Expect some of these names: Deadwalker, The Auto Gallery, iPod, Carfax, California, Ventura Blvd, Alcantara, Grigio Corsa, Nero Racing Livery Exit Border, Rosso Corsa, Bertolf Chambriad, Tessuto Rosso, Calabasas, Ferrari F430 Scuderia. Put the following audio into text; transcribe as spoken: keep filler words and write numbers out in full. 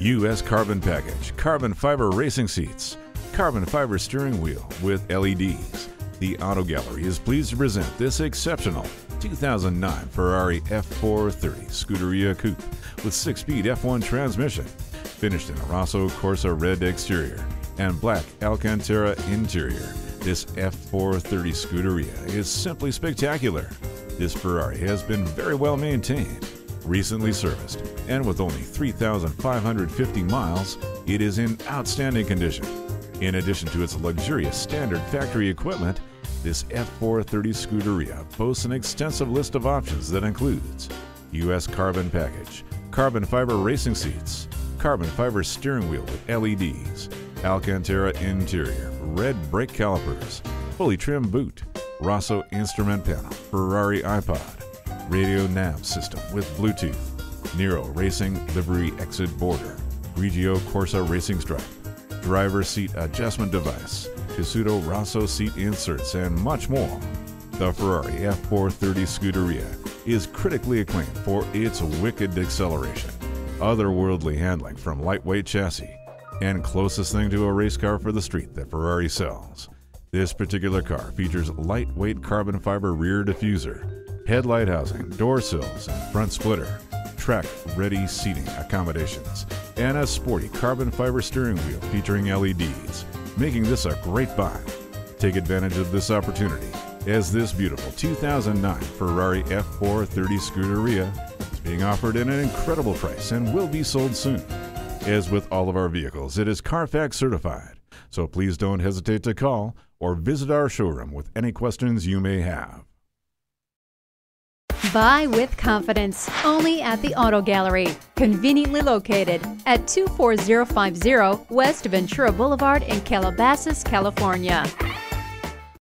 U S Carbon Package, carbon fiber racing seats, carbon fiber steering wheel with L E Ds. The Auto Gallery is pleased to present this exceptional two thousand nine Ferrari F four thirty Scuderia Coupe with six-speed F one transmission, finished in a Rosso Corsa red exterior and black Alcantara interior. This F four thirty Scuderia is simply spectacular. This Ferrari has been very well maintained, recently serviced, and with only three thousand five hundred fifty miles, it is in outstanding condition. In addition to its luxurious standard factory equipment, this F four thirty Scuderia boasts an extensive list of options that includes U S Carbon Package, carbon fiber racing seats, carbon fiber steering wheel with L E Ds, Alcantara interior, red brake calipers, fully trimmed boot, Rosso instrument panel, Ferrari iPod, radio nav system with Bluetooth, Nero Racing Livery Exit Border, Grigio Corsa racing stripe, driver seat adjustment device, Tessuto Rosso seat inserts, and much more. The Ferrari F four thirty Scuderia is critically acclaimed for its wicked acceleration, otherworldly handling from lightweight chassis, and closest thing to a race car for the street that Ferrari sells. This particular car features lightweight carbon fiber rear diffuser, headlight housing, door sills, and front splitter, track-ready seating accommodations, and a sporty carbon fiber steering wheel featuring L E Ds, making this a great buy. Take advantage of this opportunity as this beautiful two thousand nine Ferrari F four thirty Scuderia is being offered at an incredible price and will be sold soon. As with all of our vehicles, it is Carfax certified, so please don't hesitate to call or visit our showroom with any questions you may have. Buy with confidence only at the Auto Gallery, conveniently located at two four zero five zero West Ventura Boulevard in Calabasas, California.